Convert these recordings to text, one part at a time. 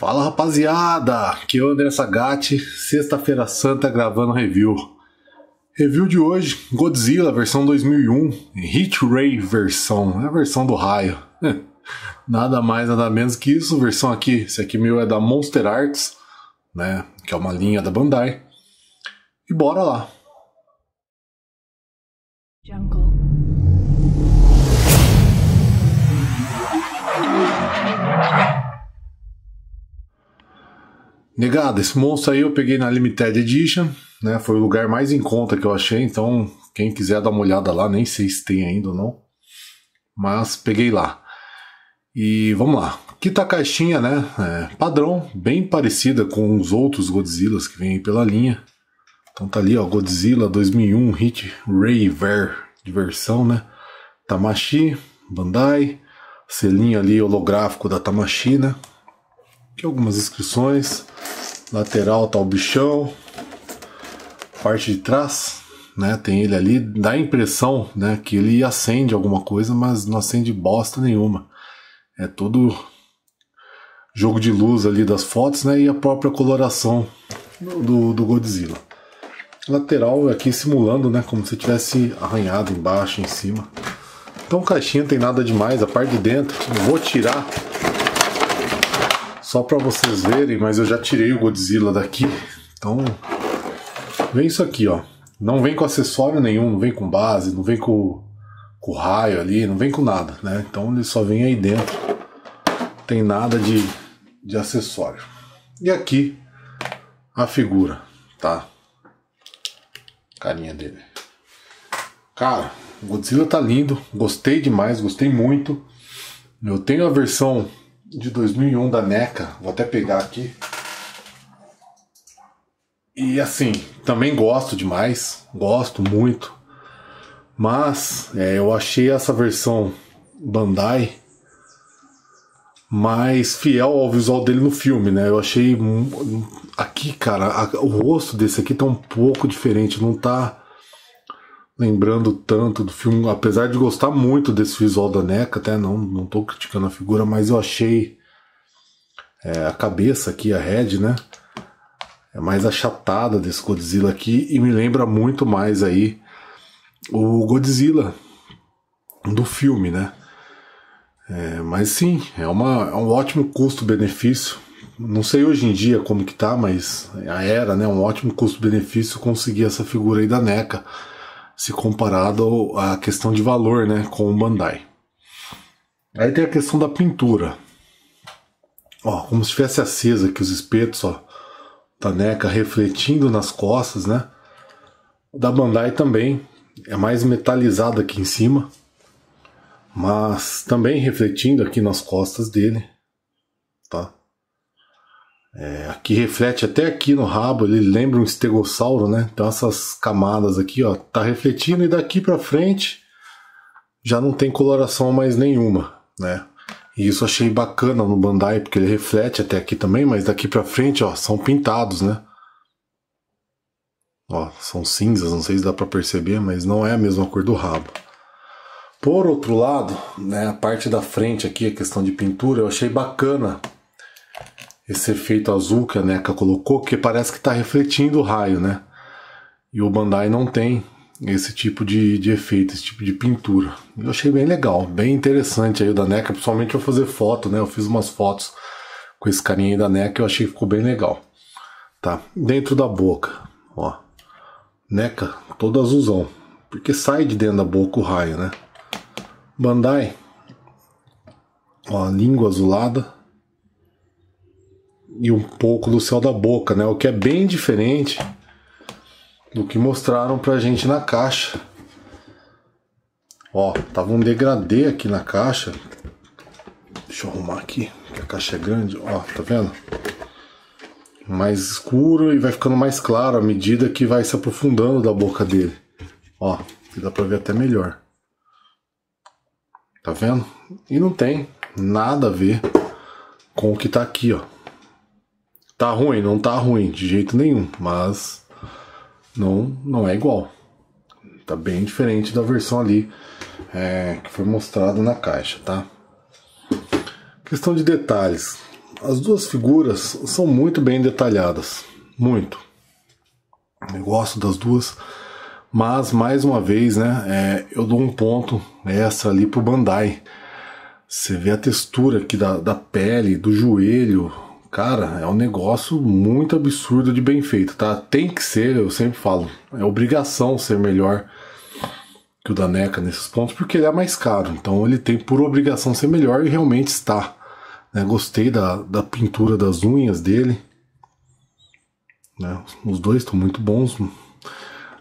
Fala rapaziada, aqui é o André Sagatti, sexta-feira santa gravando review. Review de hoje, Godzilla versão 2001, Heat Ray versão, é a versão do raio. Nada mais, nada menos que isso, versão aqui, esse aqui meu é da Monster Arts, né, que é uma linha da Bandai. E bora lá. Jungle. Negado, esse monstro aí eu peguei na Limited Edition, né? Foi o lugar mais em conta que eu achei, então quem quiser dar uma olhada lá, nem sei se tem ainda ou não, mas peguei lá. E vamos lá, aqui tá a caixinha, né? É, padrão, bem parecida com os outros Godzillas que vem aí pela linha. Então tá ali, ó, Godzilla 2001 Heat Ray de versão, né? Tamashi, Bandai, selinho ali holográfico da Tamashi, né? Aqui algumas inscrições, lateral tá o bichão, parte de trás, né, tem ele ali, dá a impressão, né, que ele acende alguma coisa, mas não acende bosta nenhuma, é todo jogo de luz ali das fotos, né, e a própria coloração do Godzilla. Lateral aqui simulando, né, como se tivesse arranhado embaixo, em cima. Então caixinha tem nada demais, a parte de dentro, eu vou tirar só para vocês verem, mas eu já tirei o Godzilla daqui. Então vem isso aqui, ó. Não vem com acessório nenhum, não vem com base, não vem com raio ali, não vem com nada, né? Então ele só vem aí dentro. Não tem nada de acessório. E aqui a figura, tá? Carinha dele. Cara, o Godzilla tá lindo. Gostei demais, gostei muito. Eu tenho a versão de 2001 da NECA, vou até pegar aqui. E assim, também gosto demais, gosto muito. Mas eu achei essa versão Bandai mais fiel ao visual dele no filme, né? Eu achei aqui, cara, o rosto desse aqui tá um pouco diferente, não tá lembrando tanto do filme, apesar de gostar muito desse visual da NECA, até não tô criticando a figura, mas eu achei a cabeça aqui, a head, né, é mais achatada desse Godzilla aqui, e me lembra muito mais aí o Godzilla do filme, né, mas sim, é um ótimo custo-benefício, não sei hoje em dia como que tá, mas era, né, um ótimo custo-benefício conseguir essa figura aí da NECA, se comparado à questão de valor, né, com o Bandai. Aí tem a questão da pintura. Ó, como se tivesse acesa aqui os espetos, ó, da NECA refletindo nas costas, né? Da Bandai também é mais metalizado aqui em cima, mas também refletindo aqui nas costas dele, tá? Aqui reflete até aqui no rabo, ele lembra um estegossauro, né? Então essas camadas aqui, ó, tá refletindo e daqui pra frente já não tem coloração mais nenhuma, né? E isso eu achei bacana no Bandai, porque ele reflete até aqui também, mas daqui pra frente, ó, são pintados, né? Ó, são cinzas, não sei se dá pra perceber, mas não é a mesma cor do rabo. Por outro lado, né, a parte da frente aqui, a questão de pintura, eu achei bacana esse efeito azul que a NECA colocou, que parece que está refletindo o raio, né? E o Bandai não tem esse tipo de efeito, esse tipo de pintura. Eu achei bem legal, bem interessante aí o da NECA, principalmente eu fazer foto, né? Eu fiz umas fotos com esse carinha aí da NECA, eu achei que ficou bem legal. Tá, dentro da boca, ó. NECA, todo azulzão, porque sai de dentro da boca o raio, né? Bandai, ó, língua azulada. E um pouco do céu da boca, né? O que é bem diferente do que mostraram pra gente na caixa. Ó, tava um degradê aqui na caixa. Deixa eu arrumar aqui, que a caixa é grande. Ó, tá vendo? Mais escuro e vai ficando mais claro à medida que vai se aprofundando da boca dele. Ó, dá pra ver até melhor. Tá vendo? E não tem nada a ver com o que tá aqui, ó. Tá ruim, não tá ruim de jeito nenhum, mas não é igual. Tá bem diferente da versão ali que foi mostrada na caixa, tá? Questão de detalhes. As duas figuras são muito bem detalhadas, muito. Eu gosto das duas, mas mais uma vez, né, eu dou um ponto essa ali pro Bandai. Você vê a textura aqui da pele, do joelho, cara, é um negócio muito absurdo de bem feito, tá? Tem que ser, eu sempre falo, é obrigação ser melhor que o da NECA nesses pontos, porque ele é mais caro, então ele tem por obrigação ser melhor e realmente está. Né? Gostei da pintura das unhas dele, né? Os dois estão muito bons.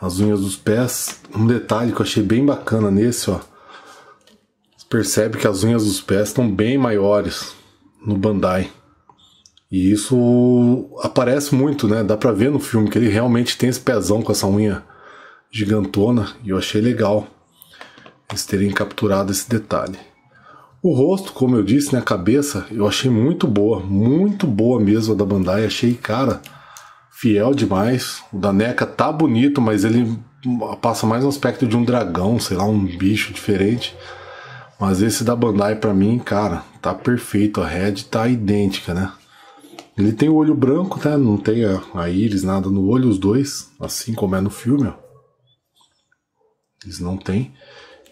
As unhas dos pés, um detalhe que eu achei bem bacana nesse, ó. Você percebe que as unhas dos pés estão bem maiores no Bandai. E isso aparece muito, né? Dá pra ver no filme que ele realmente tem esse pezão com essa unha gigantona. E eu achei legal eles terem capturado esse detalhe. O rosto, como eu disse, né? A cabeça eu achei muito boa mesmo a da Bandai. Achei, cara, fiel demais. O da NECA tá bonito, mas ele passa mais um aspecto de um dragão, sei lá, um bicho diferente. Mas esse da Bandai pra mim, cara, tá perfeito. A head tá idêntica, né? Ele tem o olho branco, né? Não tem a íris, nada no olho, os dois, assim como é no filme, ó. Eles não tem.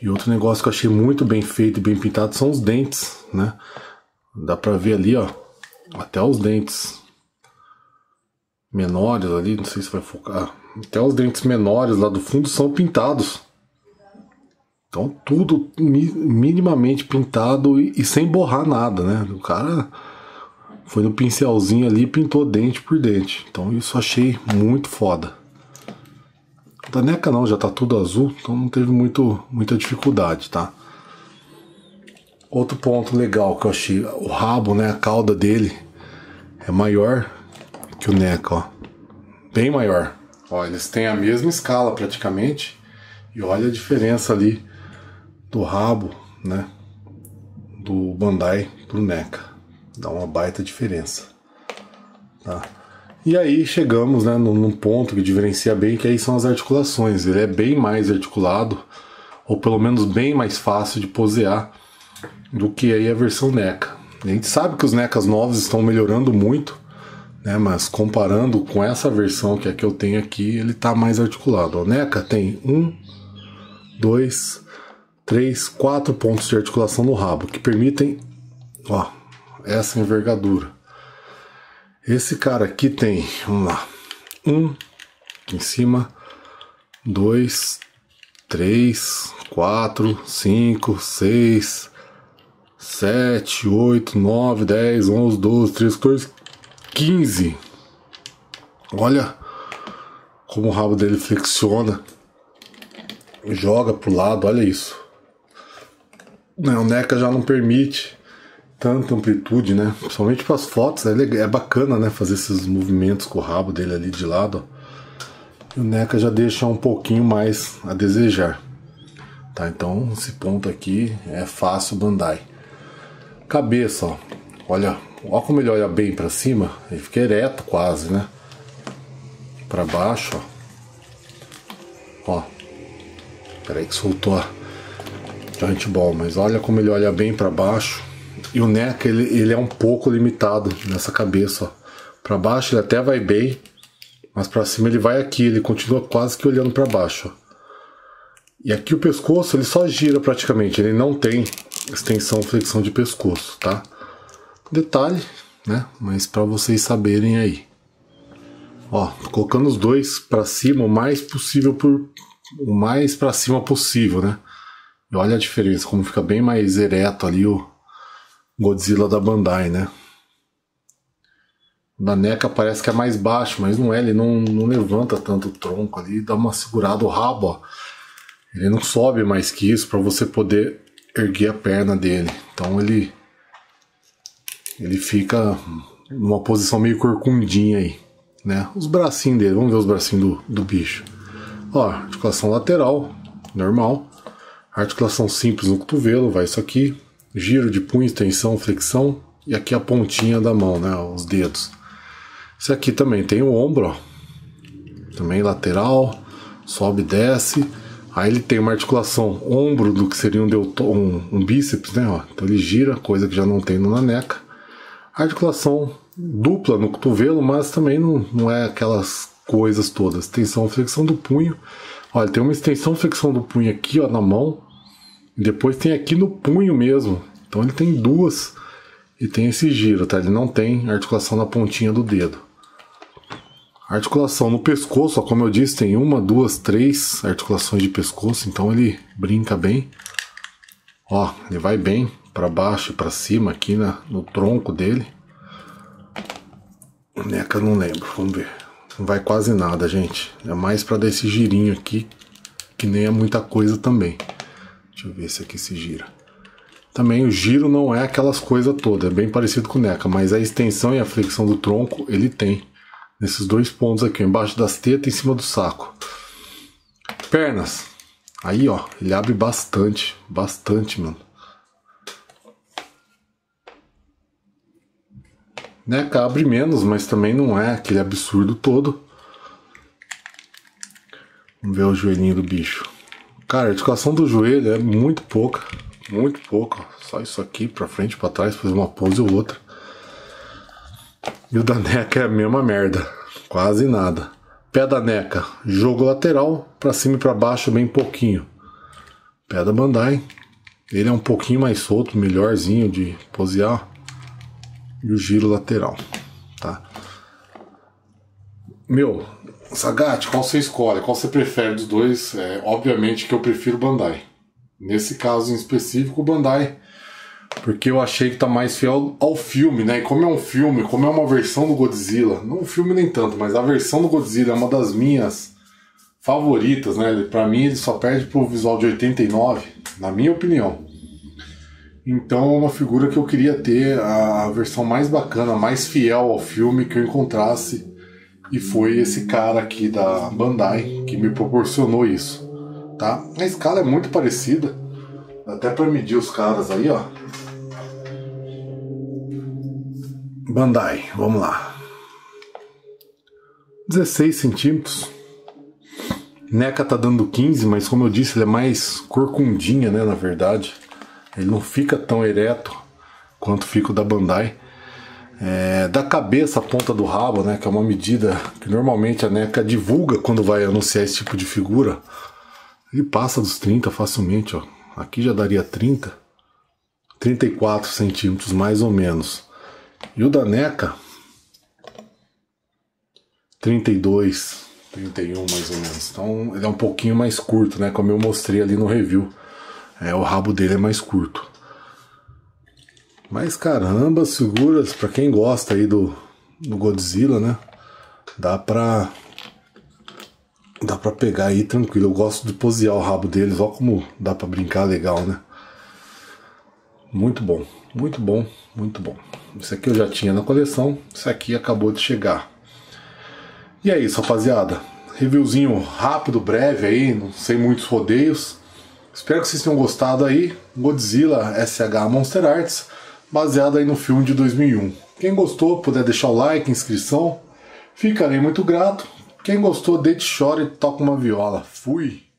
E outro negócio que eu achei muito bem feito e bem pintado são os dentes, né? Dá pra ver ali, ó, até os dentes menores ali, não sei se vai focar, até os dentes menores lá do fundo são pintados. Então tudo minimamente pintado e sem borrar nada, né? O cara foi no pincelzinho ali e pintou dente por dente. Então isso eu achei muito foda. Da NECA não, já tá tudo azul, então não teve muita dificuldade, tá? Outro ponto legal que eu achei, o rabo, né, a cauda dele é maior que o NECA, ó. Bem maior. Ó, eles têm a mesma escala praticamente, e olha a diferença ali do rabo, né, do Bandai pro NECA. Dá uma baita diferença, tá? E aí chegamos, né, num ponto que diferencia bem, que aí são as articulações. Ele é bem mais articulado, ou pelo menos bem mais fácil de posear do que aí a versão NECA. A gente sabe que os NECAs novos estão melhorando muito, né, mas comparando com essa versão que é que eu tenho aqui, ele está mais articulado. O NECA tem 1, 2, 3, 4 pontos de articulação no rabo, que permitem, ó, essa envergadura. Esse cara aqui tem, vamos lá, 1 aqui em cima, 2, 3, 4, 5, 6, 7, 8, 9, 10, 11, 12, 13, 14, 15. Olha como o rabo dele flexiona, joga pro lado, olha isso. O NECA já não permite tanta amplitude, né? Principalmente para as fotos, é bacana, né? Fazer esses movimentos com o rabo dele ali de lado, ó. O NECA já deixa um pouquinho mais a desejar, tá? Então esse ponto aqui é fácil Bandai. Cabeça, ó. Olha como ele olha bem para cima, ele fica ereto quase, né? Para baixo, ó. Ó. Peraí que soltou a joint ball, mas olha como ele olha bem para baixo. E o NECA, ele é um pouco limitado nessa cabeça, ó. Pra baixo ele até vai bem, mas pra cima ele vai aqui, ele continua quase que olhando pra baixo, ó. E aqui o pescoço, ele só gira praticamente, ele não tem extensão, flexão de pescoço, tá? Detalhe, né? Mas pra vocês saberem aí. Ó, colocando os dois pra cima, o mais pra cima possível, né? E olha a diferença, como fica bem mais ereto ali o Godzilla da Bandai, né? Da NECA parece que é mais baixo, mas não é, ele não levanta tanto o tronco ali, dá uma segurada, o rabo, ó. Ele não sobe mais que isso para você poder erguer a perna dele. Então ele fica numa posição meio corcundinha aí, né? Os bracinhos dele, vamos ver os bracinhos do bicho. Ó, articulação lateral, normal. Articulação simples no cotovelo, vai isso aqui. Giro de punho, extensão, flexão. E aqui a pontinha da mão, né? Os dedos. Esse aqui também tem o ombro, ó. Também lateral. Sobe e desce. Aí ele tem uma articulação ombro do que seria um bíceps, né? Ó. Então ele gira, coisa que já não tem no NECA. Articulação dupla no cotovelo, mas também não é aquelas coisas todas. Extensão, flexão do punho. Olha, tem uma extensão, flexão do punho aqui, ó, na mão. E depois tem aqui no punho mesmo. Então ele tem duas. E tem esse giro, tá? Ele não tem articulação na pontinha do dedo. Articulação no pescoço, ó, como eu disse, tem uma, duas, três articulações de pescoço. Então ele brinca bem. Ó, ele vai bem para baixo e para cima aqui no tronco dele. NECA não lembro, vamos ver. Não vai quase nada, gente. É mais para dar esse girinho aqui, que nem é muita coisa também. Deixa eu ver se aqui se gira. Também o giro não é aquelas coisas todas, é bem parecido com o NECA, mas a extensão e a flexão do tronco ele tem. Nesses dois pontos aqui, embaixo das tetas e em cima do saco. Pernas. Aí, ó, ele abre bastante, bastante, mano. NECA abre menos, mas também não é aquele absurdo todo. Vamos ver o joelhinho do bicho. Cara, a articulação do joelho é muito pouca. Muito pouco, só isso aqui, pra frente, pra trás, fazer uma pose ou outra. E o da NECA é a mesma merda, quase nada. Pé da NECA, jogo lateral, pra cima e pra baixo, bem pouquinho. Pé da Bandai, ele é um pouquinho mais solto, melhorzinho de posear. E o giro lateral, tá? Meu, Sagatti, qual você escolhe, qual você prefere dos dois? É, obviamente que eu prefiro Bandai. Nesse caso em específico, o Bandai, porque eu achei que tá mais fiel ao filme, né? E como é um filme, como é uma versão do Godzilla, não um filme nem tanto, mas a versão do Godzilla é uma das minhas favoritas, né? Pra mim ele só perde pro visual de 89, na minha opinião. Então é uma figura que eu queria ter a versão mais bacana, mais fiel ao filme que eu encontrasse, e foi esse cara aqui da Bandai que me proporcionou isso. Tá? A escala é muito parecida, até para medir os caras aí, ó. Bandai, vamos lá. 16 centímetros. NECA tá dando 15, mas como eu disse, ele é mais corcundinha, né, na verdade. Ele não fica tão ereto quanto fica o da Bandai. É, da cabeça à ponta do rabo, né, que é uma medida que normalmente a NECA divulga quando vai anunciar esse tipo de figura. Ele passa dos 30 facilmente, ó. Aqui já daria 30, 34 centímetros mais ou menos. E o da NECA, 32, 31 mais ou menos. Então ele é um pouquinho mais curto, né? Como eu mostrei ali no review. É, o rabo dele é mais curto. Mas caramba, seguras, pra quem gosta aí do Godzilla, né? Dá pra pegar aí tranquilo. Eu gosto de posear o rabo deles. Olha como dá pra brincar legal, né? Muito bom. Muito bom. Muito bom. Isso aqui eu já tinha na coleção. Isso aqui acabou de chegar. E é isso, rapaziada. Reviewzinho rápido, breve aí. Não sem muitos rodeios. Espero que vocês tenham gostado aí. Godzilla SH Monster Arts. Baseado aí no filme de 2001. Quem gostou, puder deixar o like, inscrição. Ficarei muito grato. Quem gostou, deite, chora e toca uma viola. Fui!